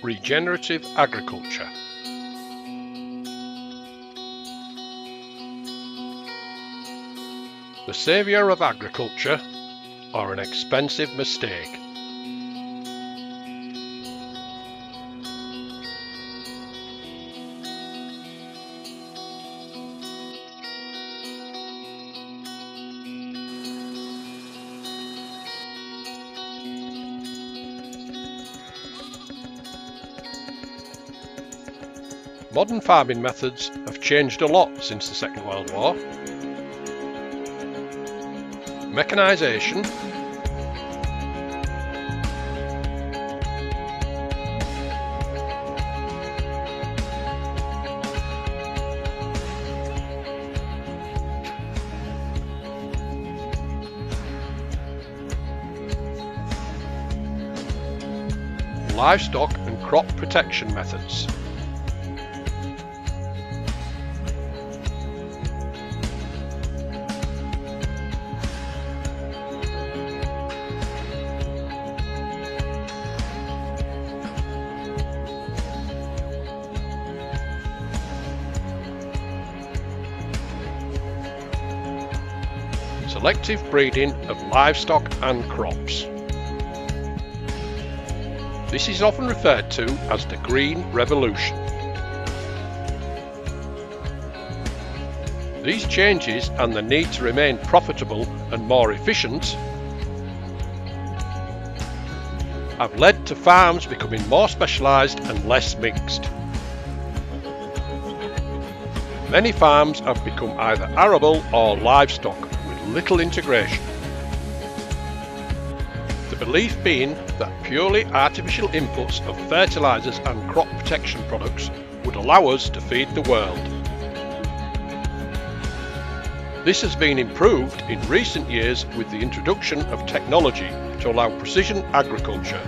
Regenerative agriculture. The saviour of agriculture, or an expensive mistake. Modern farming methods have changed a lot since the Second World War. Mechanisation, livestock and crop protection methods. Selective breeding of livestock and crops. This is often referred to as the Green Revolution. These changes and the need to remain profitable and more efficient have led to farms becoming more specialised and less mixed. Many farms have become either arable or livestock, little integration. The belief being that purely artificial inputs of fertilisers and crop protection products would allow us to feed the world. This has been improved in recent years with the introduction of technology to allow precision agriculture,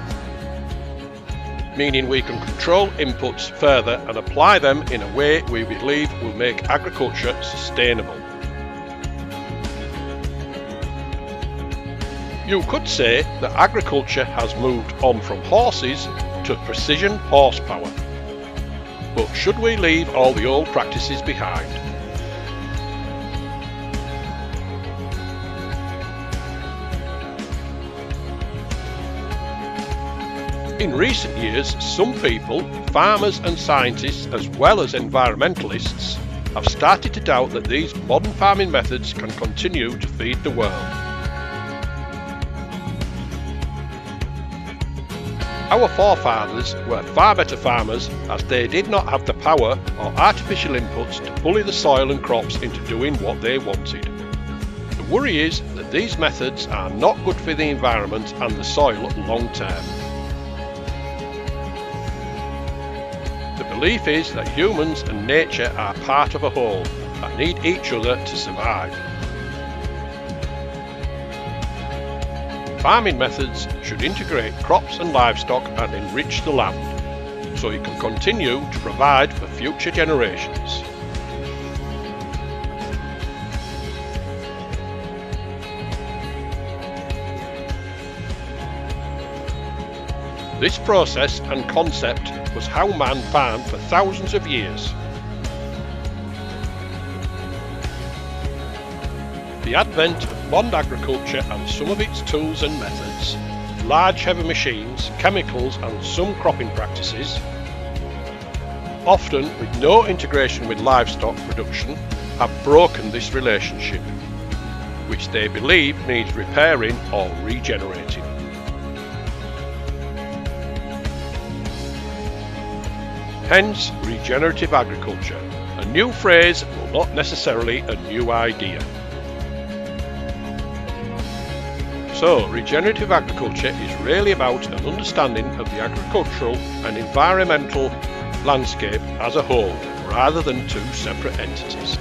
meaning we can control inputs further and apply them in a way we believe will make agriculture sustainable. You could say that agriculture has moved on from horses to precision horsepower. But should we leave all the old practices behind? In recent years, some people, farmers and scientists as well as environmentalists, have started to doubt that these modern farming methods can continue to feed the world. Our forefathers were far better farmers, as they did not have the power or artificial inputs to bully the soil and crops into doing what they wanted. The worry is that these methods are not good for the environment and the soil long term. The belief is that humans and nature are part of a whole and need each other to survive. Farming methods should integrate crops and livestock and enrich the land, so it can continue to provide for future generations. This process and concept was how man farmed for thousands of years. The advent of modern agriculture and some of its tools and methods, large heavy machines, chemicals and some cropping practices, often with no integration with livestock production, have broken this relationship, which they believe needs repairing or regenerating. Hence, regenerative agriculture, a new phrase but not necessarily a new idea. So, regenerative agriculture is really about an understanding of the agricultural and environmental landscape as a whole, rather than two separate entities.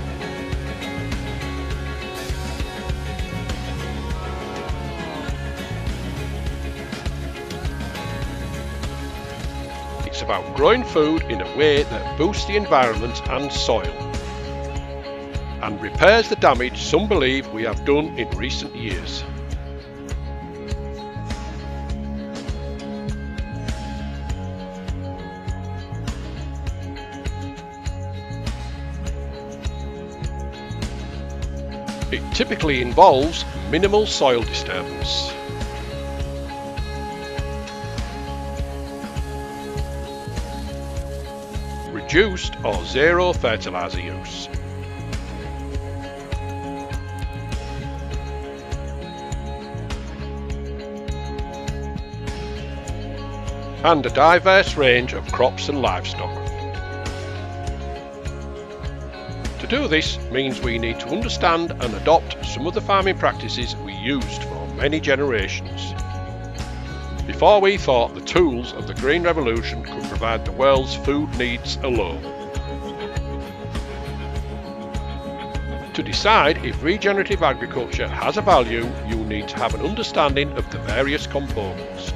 It's about growing food in a way that boosts the environment and soil, and repairs the damage some believe we have done in recent years. It typically involves minimal soil disturbance. Reduced or zero fertilizer use. And a diverse range of crops and livestock. To do this means we need to understand and adopt some of the farming practices we used for many generations. Before we thought the tools of the Green Revolution could provide the world's food needs alone. To decide if regenerative agriculture has a value, you need to have an understanding of the various components.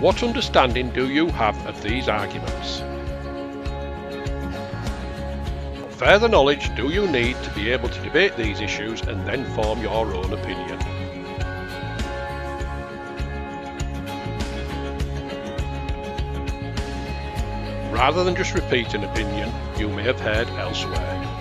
What understanding do you have of these arguments? What further knowledge do you need to be able to debate these issues and then form your own opinion? Rather than just repeat an opinion you may have heard elsewhere.